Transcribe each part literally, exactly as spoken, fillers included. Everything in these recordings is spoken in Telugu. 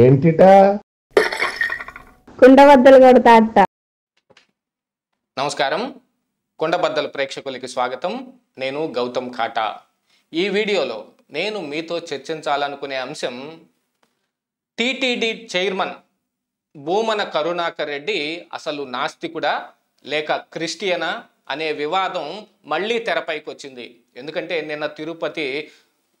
ఏంటిటా కుండబద్దలు కొడతా అత్త. నమస్కారం, కుండబద్దలు ప్రేక్షకులకి స్వాగతం. నేను గౌతం కాట. ఈ వీడియోలో నేను మీతో చర్చించాలనుకునే అంశం, టీటీడీ చైర్మన్ భూమన కరుణాకర్ రెడ్డి అసలు నాస్తికుడా లేక క్రిస్టియనా అనే వివాదం మళ్ళీ తెరపైకి వచ్చింది. ఎందుకంటే నిన్న తిరుపతి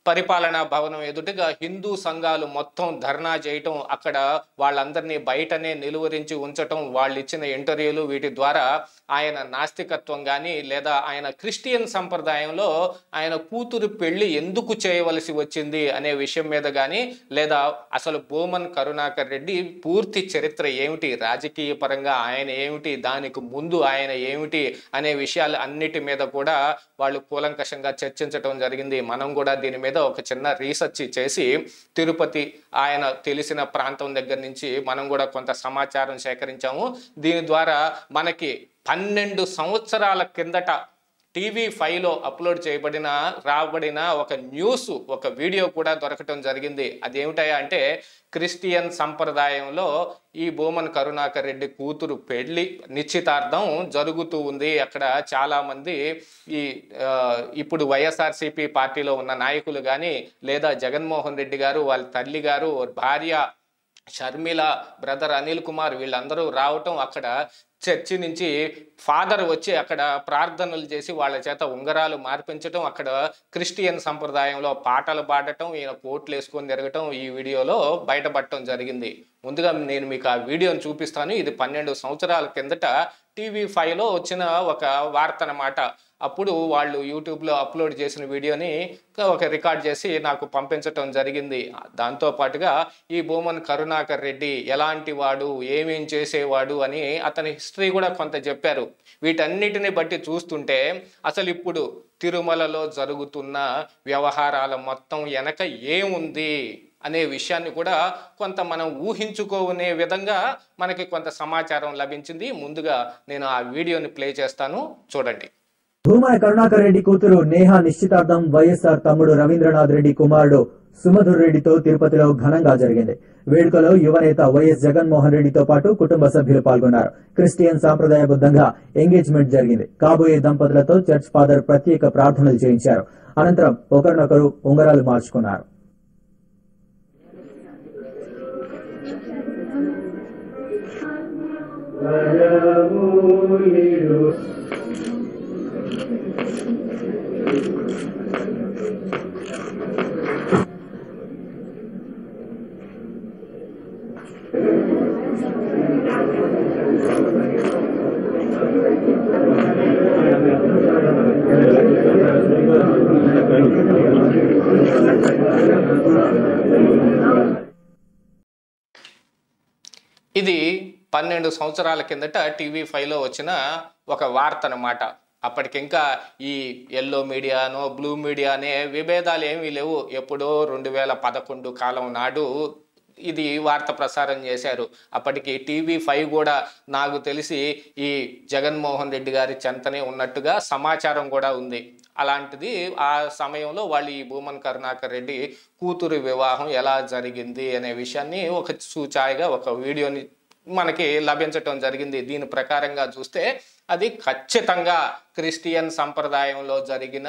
పరిపాలనా భవనం ఎదుటగా హిందూ సంఘాలు మొత్తం ధర్నా చేయటం, అక్కడ వాళ్ళందరినీ బయటనే నిలువరించి ఉంచటం, వాళ్ళు ఇచ్చిన ఇంటర్వ్యూలు, వీటి ద్వారా ఆయన నాస్తికత్వం కానీ లేదా ఆయన క్రిస్టియన్ సంప్రదాయంలో ఆయన కూతురు పెళ్లి ఎందుకు చేయవలసి వచ్చింది అనే విషయం మీద కానీ, లేదా అసలు భూమన కరుణాకర్ రెడ్డి పూర్తి చరిత్ర ఏమిటి, రాజకీయ పరంగా ఆయన ఏమిటి, దానికి ముందు ఆయన ఏమిటి అనే విషయాలు అన్నిటి మీద కూడా వాళ్ళు కూలంకషంగా చర్చించటం జరిగింది. మనం కూడా దీని మీద ఒక చిన్న రీసెర్చ్ చేసి తిరుపతి ఆయన తెలిసిన ప్రాంతం దగ్గర నుంచి మనం కూడా కొంత సమాచారం సేకరించాము. దీని ద్వారా మనకి పన్నెండు సంవత్సరాల కిందట టీవీ ఫైవ్లో అప్లోడ్ చేయబడిన రాబడిన ఒక న్యూస్, ఒక వీడియో కూడా దొరకటం జరిగింది. అదేమిటయా అంటే, క్రిస్టియన్ సంప్రదాయంలో ఈ భూమన కరుణాకర్ రెడ్డి కూతురు పెళ్లి నిశ్చితార్థం జరుగుతూ ఉంది. అక్కడ చాలామంది ఈ ఇప్పుడు వైఎస్ఆర్సీపీ పార్టీలో ఉన్న నాయకులు కానీ, లేదా జగన్మోహన్ రెడ్డి గారు, వాళ్ళ తల్లి గారు, భార్య షర్మిల, బ్రదర్ అనిల్ కుమార్, వీళ్ళందరూ రావటం, అక్కడ చర్చి నుంచి ఫాదర్ వచ్చి అక్కడ ప్రార్థనలు చేసి వాళ్ళ చేత ఉంగరాలు మార్పించటం, అక్కడ క్రిస్టియన్ సంప్రదాయంలో పాటలు పాడటం, ఈయన కోట్లు వేసుకొని తిరగటం ఈ వీడియోలో బయటపడటం జరిగింది. ముందుగా నేను మీకు ఆ వీడియోని చూపిస్తాను. ఇది పన్నెండు సంవత్సరాల కిందట టీవీ ఫైవ్లో వచ్చిన ఒక వార్త అన్నమాట. అప్పుడు వాళ్ళు యూట్యూబ్లో అప్లోడ్ చేసిన వీడియోని ఒక రికార్డ్ చేసి నాకు పంపించటం జరిగింది. దాంతోపాటుగా ఈ భూమన కరుణాకర్ రెడ్డి ఎలాంటి వాడు, ఏమేం చేసేవాడు అని అతని హిస్టరీ కూడా కొంత చెప్పారు. వీటన్నిటిని బట్టి చూస్తుంటే అసలు ఇప్పుడు తిరుమలలో జరుగుతున్న వ్యవహారాల మొత్తం వెనక ఏముంది అనే విషయాన్ని కూడా కొంత మనం ఊహించుకోనే విధంగా మనకి కొంత సమాచారం లభించింది. ముందుగా నేను ఆ వీడియోని ప్లే చేస్తాను, చూడండి. భూమన కరుణాకర్ రెడ్డి కూతురు నేహ నిశ్చితార్థం వైఎస్ఆర్ తమ్ముడు రవీంద్రనాథ్ రెడ్డి కుమారుడు సుమధుర్ రెడ్డితో తిరుపతిలో ఘనంగా జరిగింది. వేడుకలో యువనేత వైఎస్ జగన్మోహన్ రెడ్డితో పాటు కుటుంబ సభ్యులు పాల్గొన్నారు. క్రిస్టియన్ సాంప్రదాయబద్ధంగా ఎంగేజ్మెంట్ జరిగింది. కాబోయే దంపతులతో చర్చ్ ఫాదర్ ప్రత్యేక ప్రార్థనలు చేయించారు. అనంతరం ఒకరినొకరు ఉంగరాలు మార్చుకున్నారు. ఇది పన్నెండు సంవత్సరాల కిందట టీవీ ఫైవ్లో వచ్చిన ఒక వార్త అన్నమాట. అప్పటికింకా ఈ ఎల్లో మీడియానో బ్లూ మీడియా అనే విభేదాలు ఏమీ లేవు. ఎప్పుడో రెండు వేల పదకొండు కాలం నాడు ఇది వార్త ప్రసారం చేశారు. అప్పటికి టీవీ ఫైవ్ కూడా నాకు తెలిసి ఈ జగన్మోహన్ రెడ్డి గారి చెంతనే ఉన్నట్టుగా సమాచారం కూడా ఉంది. అలాంటిది ఆ సమయంలో వాళ్ళు ఈ భూమన కరుణాకర్ రెడ్డి కూతురు వివాహం ఎలా జరిగింది అనే విషయాన్ని ఒక సూచాయిగా ఒక వీడియోని మనకి లభించటం జరిగింది. దీని ప్రకారంగా చూస్తే అది ఖచ్చితంగా క్రిస్టియన్ సంప్రదాయంలో జరిగిన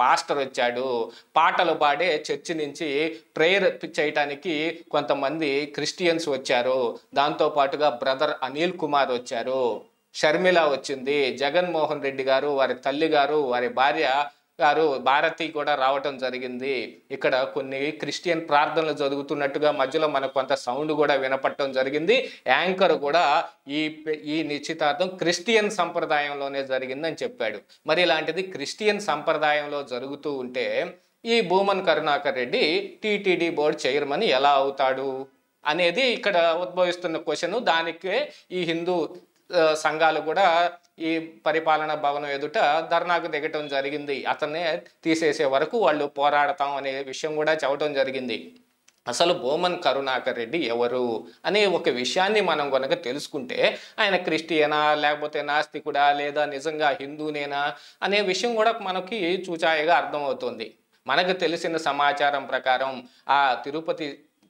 పాస్టర్ వచ్చాడు. పాటలు పాడే చర్చి నుంచి ప్రేయర్ చేయటానికి కొంతమంది క్రిస్టియన్స్ వచ్చారు. దాంతోపాటుగా బ్రదర్ అనిల్ కుమార్ వచ్చారు, షర్మిల వచ్చింది, జగన్మోహన్ రెడ్డి గారు, వారి తల్లి గారు, వారి భార్య గారు భారతి కూడా రావటం జరిగింది. ఇక్కడ కొన్ని క్రిస్టియన్ ప్రార్థనలు జరుగుతున్నట్టుగా మధ్యలో మనకు కొంత సౌండ్ కూడా వినపడటం జరిగింది. యాంకర్ కూడా ఈ ఈ నిశ్చితార్థం క్రిస్టియన్ సంప్రదాయంలోనే జరిగిందని చెప్పాడు. మరి ఇలాంటిది క్రిస్టియన్ సంప్రదాయంలో జరుగుతూ ఉంటే ఈ Bhumana Karunakar Reddy TTD board chairman ఎలా అవుతాడు అనేది ఇక్కడ ఉద్భవిస్తున్న క్వశ్చన్. దానికే ఈ హిందూ సంఘాలు కూడా ఈ పరిపాలన భవనం ఎదుట ధర్నాకు దిగటం జరిగింది. అతన్నే తీసేసే వరకు వాళ్ళు పోరాడతాం అనే విషయం కూడా చెప్పడం జరిగింది. అసలు భూమన కరుణాకర్ రెడ్డి ఎవరు అనే ఒక విషయాన్ని మనం కనుక తెలుసుకుంటే ఆయన క్రిస్టియనా లేకపోతే నాస్తికుడా లేదా నిజంగా హిందూనేనా అనే విషయం కూడా మనకి చూచాయగా అర్థమవుతుంది. మనకు తెలిసిన సమాచారం ప్రకారం ఆ తిరుపతి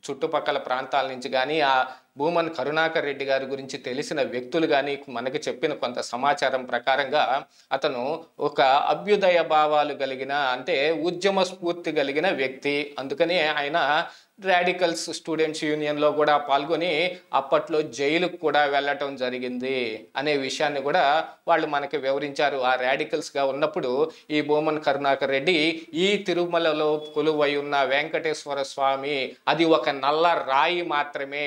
చుట్టుపక్కల ప్రాంతాల నుంచి కానీ ఆ భూమన కరుణాకర్ రెడ్డి గారి గురించి తెలిసిన వ్యక్తులు కానీ మనకు చెప్పిన కొంత సమాచారం ప్రకారంగా అతను ఒక అభ్యుదయ భావాలు కలిగిన అంటే ఉద్యమ స్ఫూర్తి కలిగిన వ్యక్తి. అందుకని ఆయన రాడికల్స్ స్టూడెంట్స్ యూనియన్లో కూడా పాల్గొని అప్పట్లో జైలుకు కూడా వెళ్ళటం జరిగింది అనే విషయాన్ని కూడా వాళ్ళు మనకి వివరించారు. ఆ రాడికల్స్గా ఉన్నప్పుడు ఈ భూమన కరుణాకర్ రెడ్డి ఈ తిరుమలలో కొలువై ఉన్న వెంకటేశ్వర స్వామి అది ఒక నల్ల రాయి మాత్రమే,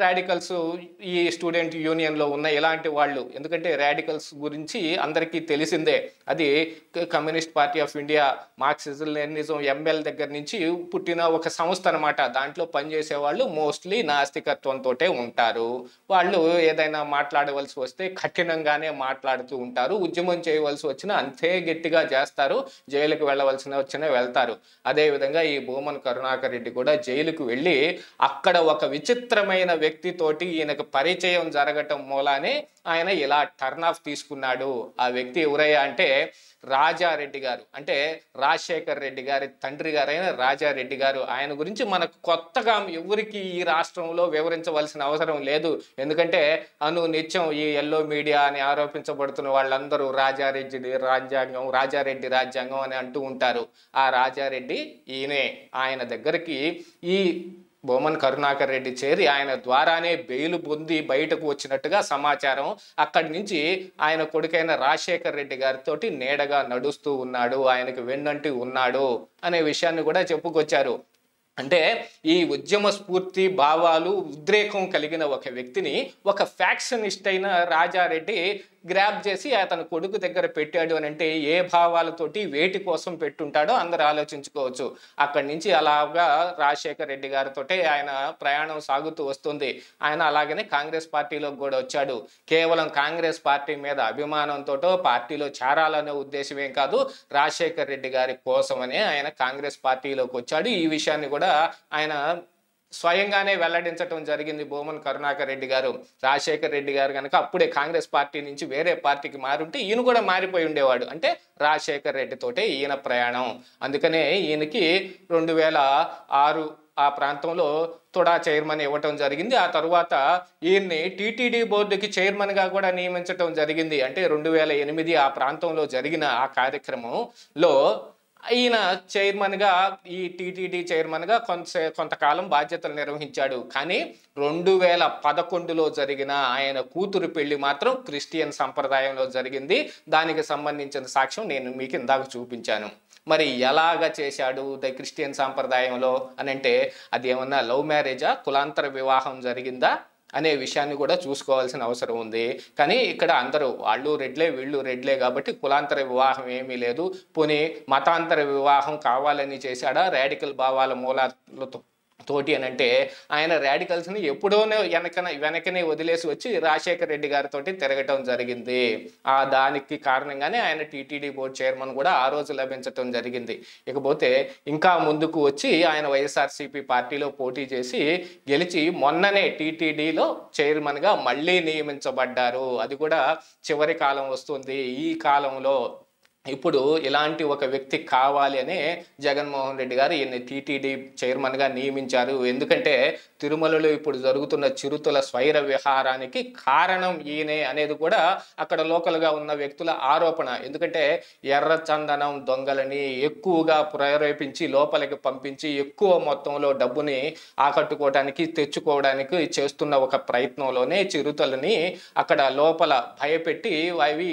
రాడికల్స్ ఈ స్టూడెంట్ యూనియన్లో ఉన్న ఇలాంటి వాళ్ళు, ఎందుకంటే రాడికల్స్ గురించి అందరికీ తెలిసిందే, అది communist party of India Marxism Leninism ML దగ్గర నుంచి పుట్టిన ఒక సంస్థ అనమాట. దాంట్లో పనిచేసే వాళ్ళు మోస్ట్లీ నాస్తికత్వంతో ఉంటారు. వాళ్ళు ఏదైనా మాట్లాడవలసి వస్తే కఠినంగానే మాట్లాడుతూ ఉంటారు, ఉద్యమం చేయవలసి వచ్చినా అంతే గట్టిగా చేస్తారు, జైలుకు వెళ్ళవలసిన వచ్చినా వెళ్తారు. అదేవిధంగా ఈ భూమన కరుణాకర్ రెడ్డి కూడా జైలుకు వెళ్ళి అక్కడ ఒక విచిత్రమైన వ్యక్తితోటి ఈయనకు పరిచయం జరగటం మూలానే ఆయన ఇలా టర్న్ ఆఫ్ తీసుకున్నాడు. ఆ వ్యక్తి ఎవరయ్యా అంటే రాజారెడ్డి గారు, అంటే రాజశేఖర్ రెడ్డి గారి తండ్రి గారైన రాజారెడ్డి గారు. ఆయన గురించి మనకు కొత్తగా ఎవరికి ఈ రాష్ట్రంలో వివరించవలసిన అవసరం లేదు, ఎందుకంటే అను నిత్యం ఈ ఎల్లో మీడియా అని ఆరోపించబడుతున్న వాళ్ళందరూ రాజారెడ్డి రాజ్యాంగం రాజారెడ్డి రాజ్యాంగం అని అంటూ ఉంటారు. ఆ రాజారెడ్డి ఈయనే. ఆయన దగ్గరికి ఈ భూమన కరుణాకర్ రెడ్డి చేరి ఆయన ద్వారానే బెయిలు పొంది బయటకు వచ్చినట్టుగా సమాచారం. అక్కడి నుంచి ఆయన కొడుకైన రాజశేఖర్ రెడ్డి గారితో నేడగా నడుస్తూ ఉన్నాడు, ఆయనకు వెన్నంటి ఉన్నాడు అనే విషయాన్ని కూడా చెప్పుకొచ్చారు. అంటే ఈ ఉద్యమ స్ఫూర్తి భావాలు ఉద్రేకం కలిగిన ఒక వ్యక్తిని ఒక ఫ్యాక్షనిస్ట్ అయిన రాజారెడ్డి గ్రాబ్ చేసి అతను కొడుకు దగ్గర పెట్టాడు అని అంటే ఏ భావాలతోటి వేటి కోసం పెట్టుంటాడో అందరూ ఆలోచించుకోవచ్చు. అక్కడి నుంచి అలాగా రాజశేఖర్ రెడ్డి గారితో ఆయన ప్రయాణం సాగుతూ వస్తుంది. ఆయన అలాగనే కాంగ్రెస్ పార్టీలోకి కూడా వచ్చాడు. కేవలం కాంగ్రెస్ పార్టీ మీద అభిమానంతోటో పార్టీలో చేరాలనే ఉద్దేశం ఏం కాదు, రాజశేఖర్ రెడ్డి గారి కోసమనే ఆయన కాంగ్రెస్ పార్టీలోకి వచ్చాడు. ఈ విషయాన్ని కూడా ఆయన స్వయంగానే వెల్లడించడం జరిగింది భూమన కరుణాకర్ రెడ్డి గారు. రాజశేఖర్ రెడ్డి గారు కనుక అప్పుడే కాంగ్రెస్ పార్టీ నుంచి వేరే పార్టీకి మారుంటే ఈయన కూడా మారిపోయి ఉండేవాడు. అంటే రాజశేఖర్ రెడ్డితోటే ఈయన ప్రయాణం. అందుకనే ఈయనకి రెండు వేల ఆరు ఆ ప్రాంతంలో తొడా చైర్మన్ ఇవ్వటం జరిగింది. ఆ తర్వాత ఈయన్ని టీటీడీ బోర్డుకి చైర్మన్గా కూడా నియమించడం జరిగింది. అంటే రెండు వేల ఎనిమిది ఆ ప్రాంతంలో జరిగిన ఆ కార్యక్రమంలో ఈయన చైర్మన్గా ఈ టీటీడీ చైర్మన్గా కొంత కొంతకాలం బాధ్యతలు నిర్వహించాడు. కానీ రెండు వేల పదకొండులో జరిగిన ఆయన కూతురు పెళ్లి మాత్రం క్రిస్టియన్ సంప్రదాయంలో జరిగింది. దానికి సంబంధించిన సాక్ష్యం నేను మీకు ఇందాక చూపించాను. మరి ఎలాగ చేశాడు ద క్రిస్టియన్ సాంప్రదాయంలో అని అంటే అది ఏమన్నా లవ్ మ్యారేజా, కులాంతర వివాహం జరిగిందా అనే విషయాన్ని కూడా చూసుకోవాల్సిన అవసరం ఉంది. కానీ ఇక్కడ అందరూ వాళ్ళు రెడ్లే వీళ్ళు రెడ్లే కాబట్టి కులాంతర వివాహం ఏమీ లేదు. పోనీ మతాంతర వివాహం కావాలని చేశాడా రాడికల్ భావాల మూలాలతో తోటి అని అంటే ఆయన రాడికల్స్ని ఎప్పుడోనే వెనకన వెనకనే వదిలేసి వచ్చి రాజశేఖర్ రెడ్డి గారితో తిరగటం జరిగింది. ఆ దానికి కారణంగానే ఆయన టీటీడీ బోర్డు చైర్మన్ కూడా ఆ రోజు లభించటం జరిగింది. ఇకపోతే ఇంకా ముందుకు వచ్చి ఆయన వైఎస్ఆర్సీపీ పార్టీలో పోటీ చేసి గెలిచి మొన్ననే టీటీడీలో చైర్మన్గా మళ్ళీ నియమించబడ్డారు. అది కూడా చివరి కాలం వస్తుంది ఈ కాలంలో. ఇప్పుడు ఇలాంటి ఒక వ్యక్తి కావాలి అనే జగన్మోహన్ రెడ్డి గారు ఈయన టీటీడీ చైర్మన్గా నియమించారు. ఎందుకంటే తిరుమలలో ఇప్పుడు జరుగుతున్న చిరుతల స్వైర విహారానికి కారణం ఈయనే అనేది కూడా అక్కడ లోకల్గా ఉన్న వ్యక్తుల ఆరోపణ. ఎందుకంటే ఎర్ర చందనం దొంగలని ఎక్కువగా ప్రేరేపించి లోపలికి పంపించి ఎక్కువ మొత్తంలో డబ్బుని ఆకట్టుకోవడానికి తెచ్చుకోవడానికి చేస్తున్న ఒక ప్రయత్నంలోనే చిరుతలని అక్కడ లోపల భయపెట్టి అవి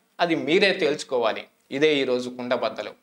అది మీరే తేల్చుకోవాలి. ఇదే ఈరోజు కుండబద్దలు.